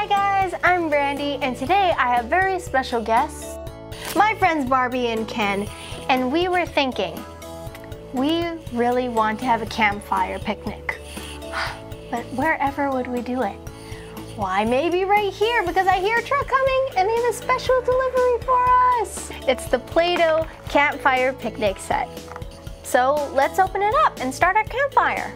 Hi guys, I'm Brandy, and today I have very special guests, my friends Barbie and Ken, and we were thinking, we really want to have a campfire picnic, but wherever would we do it? Why, maybe right here, because I hear a truck coming and they have a special delivery for us. It's the Play-Doh campfire picnic set. So let's open it up and start our campfire.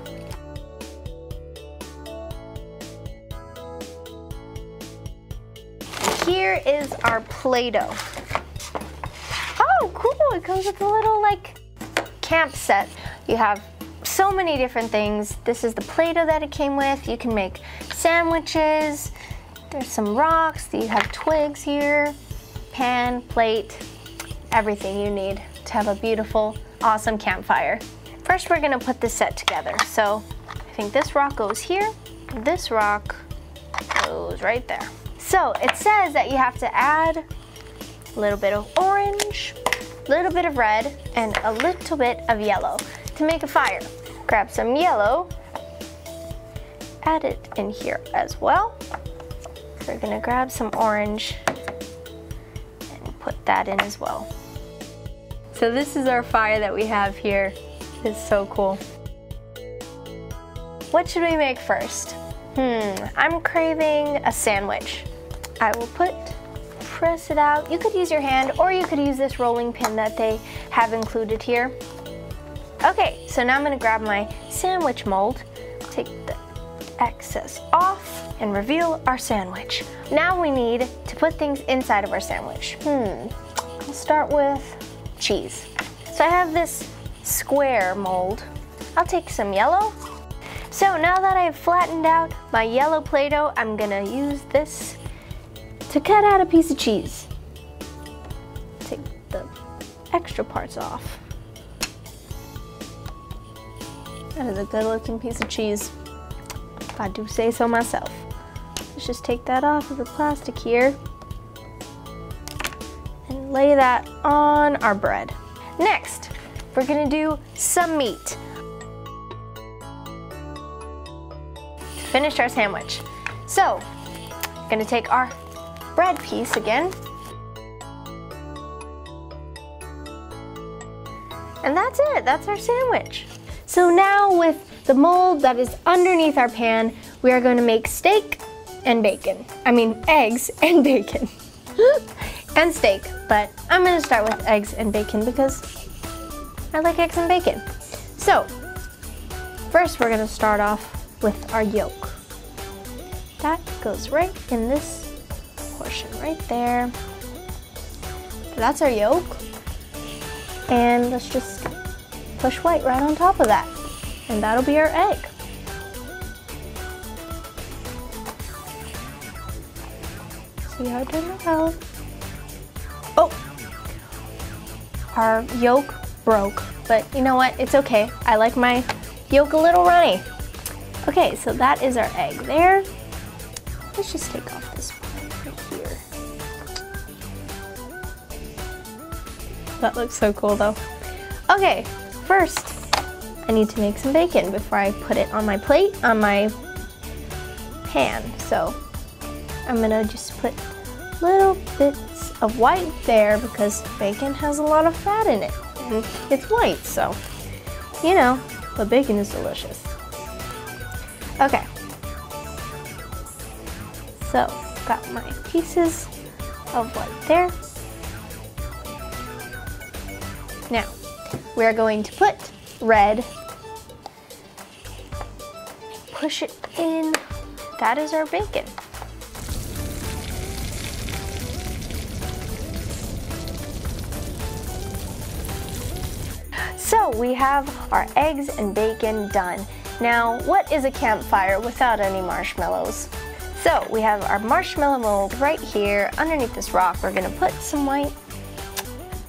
Here is our Play-Doh. Oh, cool, it comes with a little like camp set. You have so many different things. This is the Play-Doh that it came with. You can make sandwiches. There's some rocks, you have twigs here, pan, plate, everything you need to have a beautiful, awesome campfire. First, we're gonna put this set together. So I think this rock goes here, this rock goes right there. So it says that you have to add a little bit of orange, a little bit of red, and a little bit of yellow to make a fire. Grab some yellow, add it in here as well. We're gonna grab some orange and put that in as well. So this is our fire that we have here. It's so cool. What should we make first? I'm craving a sandwich. I will press it out. You could use your hand, or you could use this rolling pin that they have included here. Okay, so now I'm gonna grab my sandwich mold, take the excess off, and reveal our sandwich. Now we need to put things inside of our sandwich. I'll start with cheese. So I have this square mold. I'll take some yellow. So now that I've flattened out my yellow Play-Doh, I'm gonna use this to cut out a piece of cheese. Take the extra parts off. That is a good looking piece of cheese, if I do say so myself. Let's just take that off of the plastic here and lay that on our bread. Next, we're gonna do some meat. Finished our sandwich. So, gonna take our bread piece again. And that's it, that's our sandwich. So now with the mold that is underneath our pan, we are going to make eggs and bacon. And steak, but I'm going to start with eggs and bacon because I like eggs and bacon. So first we're going to start off with our yolk. That goes right in this portion right there. So that's our yolk. And let's just push white right on top of that, and that'll be our egg. See how it turned out? Oh, our yolk broke, but you know what? It's okay. I like my yolk a little runny. Okay, so that is our egg there. Let's just take off this one right here. That looks so cool though. Okay. First, I need to make some bacon before I put it on my plate, on my pan. So I'm gonna just put little bits of white there because bacon has a lot of fat in it and it's white, so you know, but bacon is delicious. Okay, so got my pieces of white there. Now, we're going to put red, push it in. That is our bacon. So we have our eggs and bacon done. Now, what is a campfire without any marshmallows? So we have our marshmallow mold right here. Underneath this rock, we're gonna put some white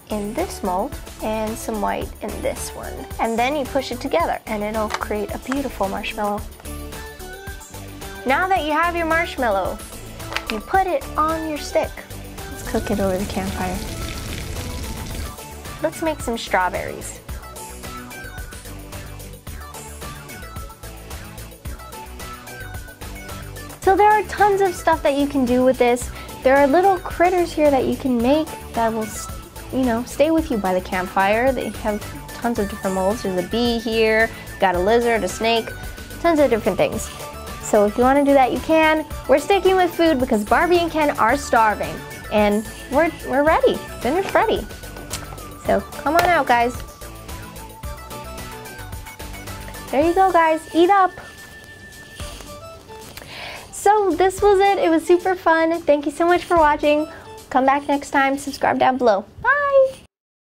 in this mold and some white in this one. And then you push it together and it'll create a beautiful marshmallow. Now that you have your marshmallow, you put it on your stick. Let's cook it over the campfire. Let's make some strawberries. So there are tons of stuff that you can do with this. There are little critters here that you can make that will, you know, stay with you by the campfire. They have tons of different molds. There's a bee here, got a lizard, a snake, tons of different things. So if you want to do that, you can. We're sticking with food because Barbie and Ken are starving. And we're ready. Dinner's ready. So come on out, guys. There you go, guys. Eat up. So this was it. It was super fun. Thank you so much for watching. Come back next time. Subscribe down below. Bye.